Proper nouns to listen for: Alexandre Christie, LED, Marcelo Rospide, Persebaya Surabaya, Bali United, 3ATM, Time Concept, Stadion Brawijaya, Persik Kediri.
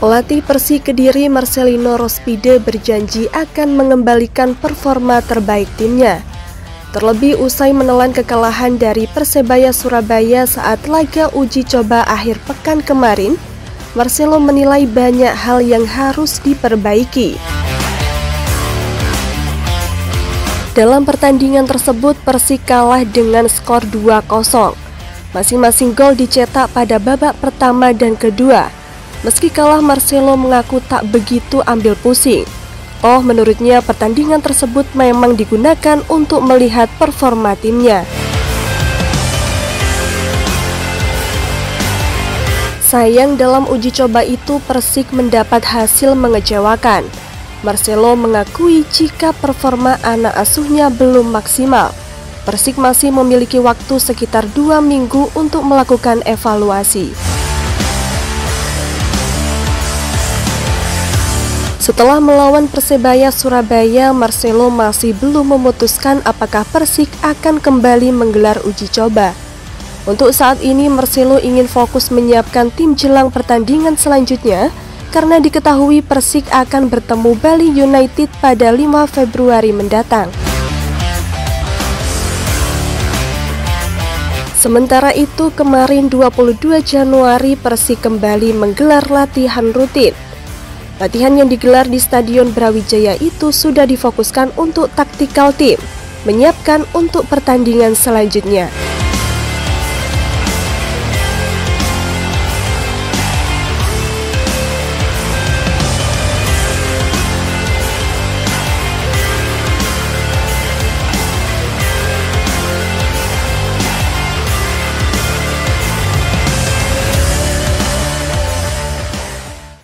Pelatih Persik Kediri Marcelo Rospide berjanji akan mengembalikan performa terbaik timnya. Terlebih usai menelan kekalahan dari Persebaya Surabaya saat laga uji coba akhir pekan kemarin, Marcelo menilai banyak hal yang harus diperbaiki. Dalam pertandingan tersebut, Persik kalah dengan skor 2-0. Masing-masing gol dicetak pada babak pertama dan kedua. Meski kalah, Marcelo mengaku tak begitu ambil pusing. Oh, menurutnya pertandingan tersebut memang digunakan untuk melihat performa timnya. Sayang, dalam uji coba itu Persik mendapat hasil mengecewakan. Marcelo mengakui jika performa anak asuhnya belum maksimal. Persik masih memiliki waktu sekitar 2 minggu untuk melakukan evaluasi. Setelah melawan Persebaya Surabaya, Marcelo masih belum memutuskan apakah Persik akan kembali menggelar uji coba. Untuk saat ini, Marcelo ingin fokus menyiapkan tim jelang pertandingan selanjutnya karena diketahui Persik akan bertemu Bali United pada 5 Februari mendatang. Sementara itu, kemarin 22 Januari Persik kembali menggelar latihan rutin. Latihan yang digelar di Stadion Brawijaya itu sudah difokuskan untuk taktikal tim, menyiapkan untuk pertandingan selanjutnya.